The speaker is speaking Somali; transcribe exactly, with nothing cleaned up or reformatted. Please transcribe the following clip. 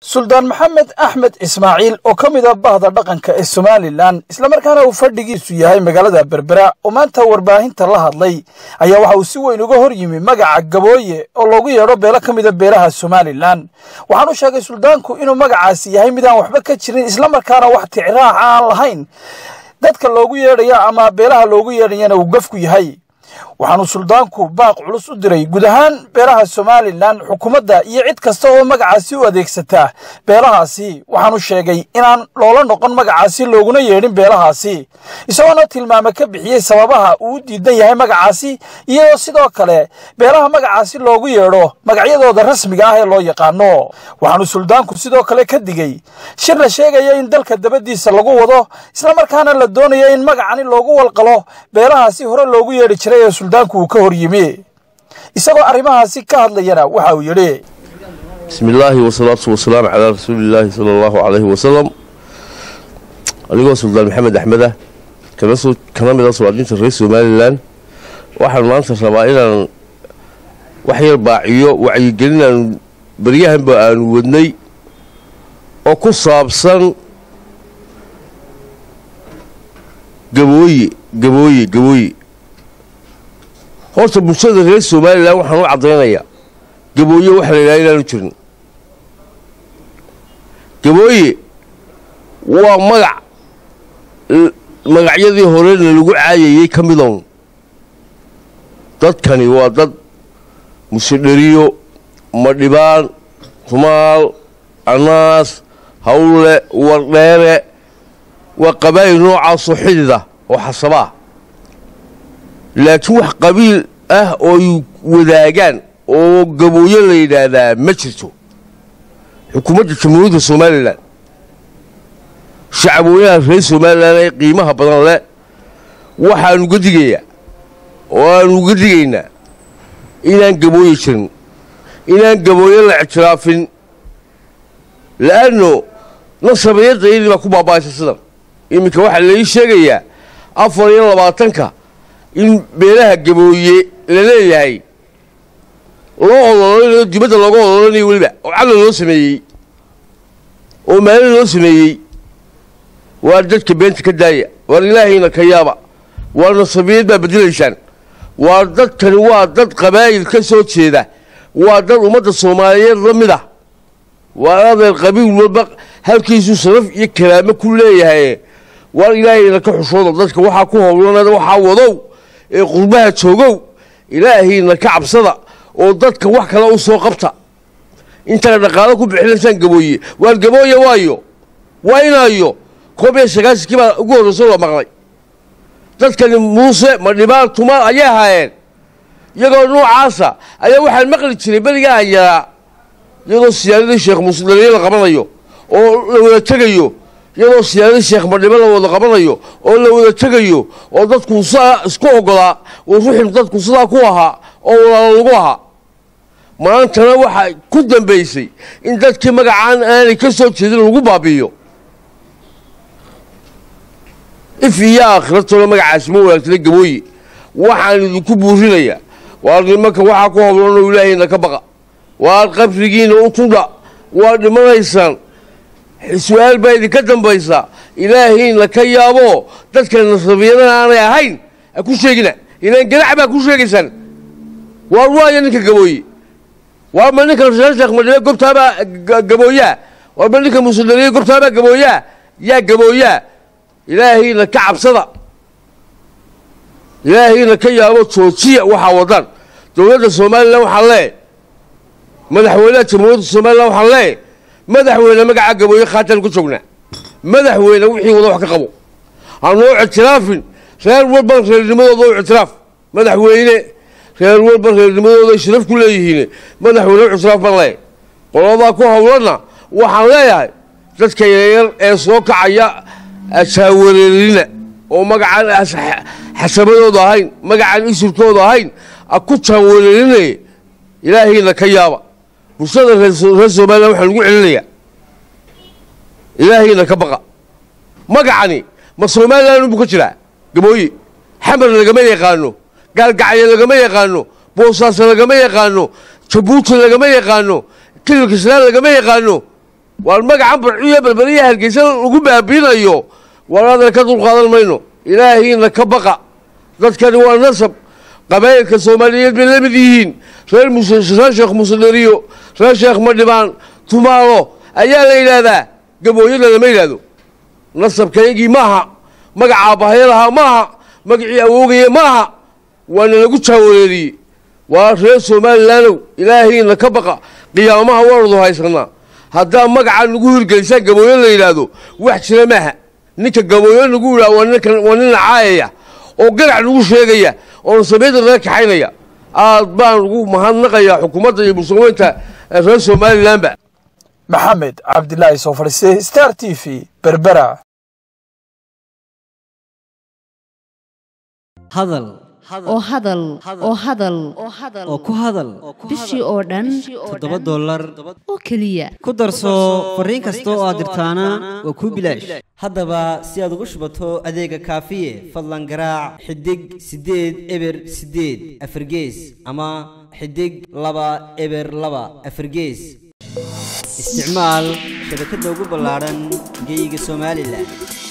سلطان محمد أحمد إسماعيل وكمدة بهذا البقنك السوماليلاند إسلامركانا وفردقي سيهاي مقالة بربرا ومان تورباهين تلاها اللي أيا وحاو سيوي لغهر يمي مقع قبوية ولوغي يا ربي لكمدة بيراها السوماليلاند وحانو شاقي سلطانكو إنو مقع سيهاي مدان وحبكة تشرين إسلامركانا وحتي عراها عان لهين دادك اللوغي يريا أما بيراها اللوغي يريانا وقفكو يهاي waxaanu suldaanku baaq culus u diray guud ahaan beeraha Soomaaliland xukuumadda iyo cid kasta oo magacaasi u adeegsata beerahaasi waxaanu sheegay inaan loola noqon magacaasi looguna yeedhin beerahaasi isagoo tilmaamo ka bixiyay sababaha uu diidan yahay magacaasi iyo sidoo kale beeraha magacaasi loogu yeedho magacyadooda rasmiga ah ee loo yaqaano waxaanu suldaanku sidoo kale ka digay shir la sheegay in dalka dabadiisa lagu wado isla markaana la doonayo in magacani loogu walqalo beerahaasi hore loogu yeedhi jiray سلطانكو كهريمي إسقى أرمها سكها لينا وحاولي بسم الله والصلاة والسلام على رسول الله صلى الله عليه وسلم اللي هو سلطان محمد أحمد كمسو كمان من الصوادين الرئيس سوماليلاند واحد من أنصار سوماليلاند وحير باعيو وعيجلنا بريهم بأن ودني أقصاب صن قبوي قبوي قبوي horta bulshada reer Soomaaliland waxaan u cadeynayaa Gabooye wax la ilaaliyo jirin Gabooye waa magac magacyadii hore lagu caayay kamid ah dadkani waa dad mushadariyo madhibaan tumaal anaas hawle wardheere waa qabayl noocaas oo xidida oo xasaba laakiin wax qabiil ah oo wadaagan oo Gabooye la yiraahdaa ma jirto xukuumadda jamhuuriyadda Soomaaliland shacabweynaha reer Soomaaliland ee qiimaha badan leh waxaan uga digayaa waan uga digaynaa inaan Gabooye jirin inaan Gabooye la ictiraafin laano nasabiyadda ay ma ku baabaashay sidan iminka waxa la sheegayaa afar iyo labaatanka in beeraha Gabooye la leeyahay oo dibadda lagu oranay waliba oo cad loo sameeyay oo meel loo sameeyay waa dadka beenta ka daaya war ilaahayna ka yaaba waa nasabiyada badilishan waa dadkan waa dad qabayl ka soo jeeda waa dad umada Soomaaliyeed lamid ah waa dad qabiil walba halkiisu saraf iyo kalaamo ku leeyahay war ilaahayna ka xushoodo dadka waxa ku howlanada waxa wado ee qurbaha joogow ilaahayna ka cabsada oo dadka wax kale u soo qabta inta dhaqaale ku bixinaysan Gabooye waa Gabooye waayo waynaayo koobe shaqas kiba ugu horeeyo maqlay dadkan muuse ma dhibaan tuma ayaa haayeen iyagoo noocaasa ayaa waxaan maqli jiray bariga ayaa iyagoo siyaadada sheekh muslimiin la qabanayo oo la wada tagayo iyadoo siyaadada sheekh madhiba la wada qabanayo oo la wada tagayo oo dadku isku ogolaa oo ruuxin dadku sidaa ku ahaa oo walaal lagu ahaa maantana waxa ku dambeysay in dadkii magacaan aanay ka soo jeedin lagu baabiyo ifiyaa akhirtooda magacaas ma walaagtay Gabooye waxaan idinku buurinayaa waa nimanka waxa ku howlano ilaahayna ka baqa waa qabrigiina u tunda waa dhimanaysan سؤال بايدي كدن بايسا إلهين لكي يابو تذكر النصبيين أنا يا هين أكو شيقنا إلهين قلعب أكو شيقسا والله ينك قبوي وما نك رجالتك مدرية قبتها قبويا وما نك مسلمية قبتها قبويا يا قبويا إلهين لك عبصدا إلهين لكي يابو توتيع وحاوطان دولة الصومالي وحالي مدحولات مولود الصومالي وحالي madaxweyne magaca Gabooye qaatan ku joogna madaxweyne wixii wada wax ka qabo aan loo ictiraafin reer walba reernimadooda oo ictiraaf madaxweyne reer walba reernimadooda sharaf ku leeyihiin madaxweyne ictiraaf balay qolada ku hawlana waxaan leeyahay dadka yar ee soo kacaya asaawareerina oo magaca xasabadooda ahayn magaca isirkooda ahayn ku taawareerinay ilaahayna ka yaaba bulshada reer Soomaaliland waxaan ugu celinayaa ilaahayna ka baqa magacani ma Soomaaliland buu ka jiraa Gabooye xamar lagama yaqaano gaalgacyo lagama yaqaano Boosaaso lagama yaqaano Jabuuti lagama yaqaano Kilkislaan lagama yaqaano والمجا برعيه بالبريه هالجيسان وجوبها بينا يو ولا كتب قادر منه إلهي إنك بقى ذات كان هو النسب قبائل الصوماليين بالمديين غير مسلشخ مسلريو رشخ مدبان تمارو أيا ليلة ذا قبويين لما يلادو نصب كيجي معها مجا بهيرها معها مجا أوجي معها وأنا نقول شاوري وأخير صوماليلانو إلهي إنك بقى قيامها ورضو هاي سنة هذا مجا نقول الجيسان قبويين ليلادو وحشنا معها ninka Gabooye nagu la wanaka wanana caayaya oo garac nagu sheegaya oo sameeyda laga kaxaynaya aad baan ugu mahadnaqaya xukuumadda iyo bulshooyinka reer Soomaaliland. Maxamed Cabdilaahi soo fariisay Star T V Berbera. Hadal oo hadal oo hadal oo ku hadal bishii oo dhan todoba dollar oo kaliya ku darso fariin kasta oo aad dirtaana waa ku bilaash haddaba si aad ugu shubato adeega kaafiye fadlan garaac xidig sideed eber sideed afargees ama xidig laba eber laba afargees isticmaal shabakadda ugu ballaaran geyga Soomaaliland.